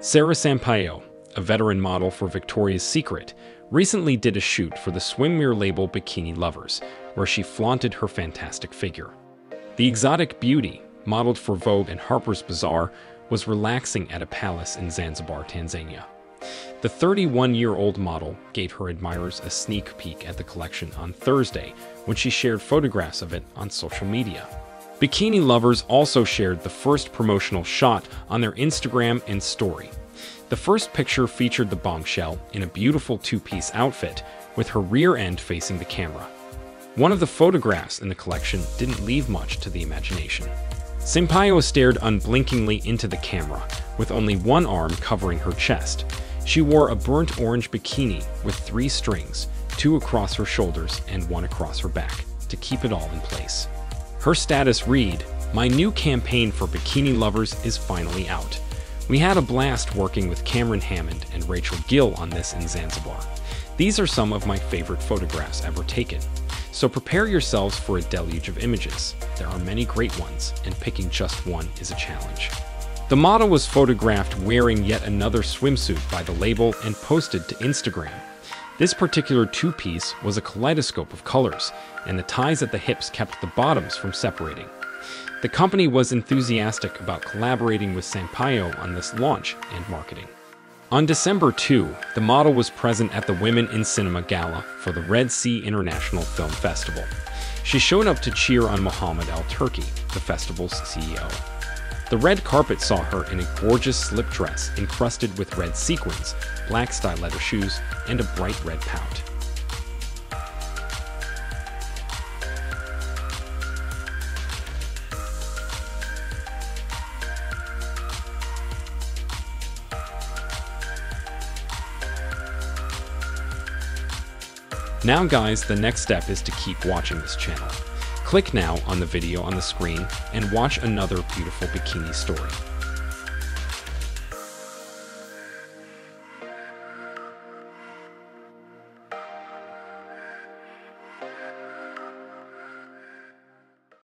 Sara Sampaio, a veteran model for Victoria's Secret, recently did a shoot for the swimwear label Bikini Lovers, where she flaunted her fantastic figure. The exotic beauty, modeled for Vogue and Harper's Bazaar, was relaxing at a palace in Zanzibar, Tanzania. The 31-year-old model gave her admirers a sneak peek at the collection on Thursday when she shared photographs of it on social media. Bikini Lovers also shared the first promotional shot on their Instagram and story. The first picture featured the bombshell in a beautiful two-piece outfit with her rear end facing the camera. One of the photographs in the collection didn't leave much to the imagination. Sampaio stared unblinkingly into the camera, with only one arm covering her chest. She wore a burnt orange bikini with 3 strings, 2 across her shoulders and 1 across her back, to keep it all in place. Her status read, "My new campaign for Bikini Lovers is finally out. We had a blast working with Cameron Hammond and Rachel Gill on this in Zanzibar. These are some of my favorite photographs ever taken. So prepare yourselves for a deluge of images. There are many great ones, and picking just one is a challenge." The model was photographed wearing yet another swimsuit by the label and posted to Instagram. This particular two-piece was a kaleidoscope of colors, and the ties at the hips kept the bottoms from separating. The company was enthusiastic about collaborating with Sampaio on this launch and marketing. On December 2, the model was present at the Women in Cinema Gala for the Red Sea International Film Festival. She showed up to cheer on Mohamed Al-Turki, the festival's CEO. The red carpet saw her in a gorgeous slip dress encrusted with red sequins, black stiletto shoes, and a bright red pout. Now guys, the next step is to keep watching this channel. Click now on the video on the screen and watch another beautiful bikini story.